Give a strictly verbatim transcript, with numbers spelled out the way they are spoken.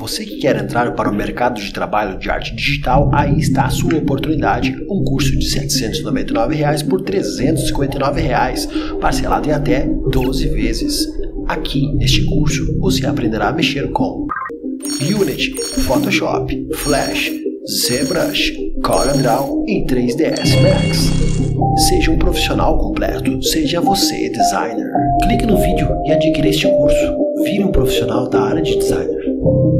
Você que quer entrar para o mercado de trabalho de arte digital, aí está a sua oportunidade. Um curso de setecentos e noventa e nove reais por trezentos e cinquenta e nove reais, parcelado em até doze vezes. Aqui, neste curso, você aprenderá a mexer com Unity, Photoshop, Flash, ZBrush, Corel Draw e três D S Max. Seja um profissional completo, seja você designer. Clique no vídeo e adquira este curso. Vire um profissional da área de designer.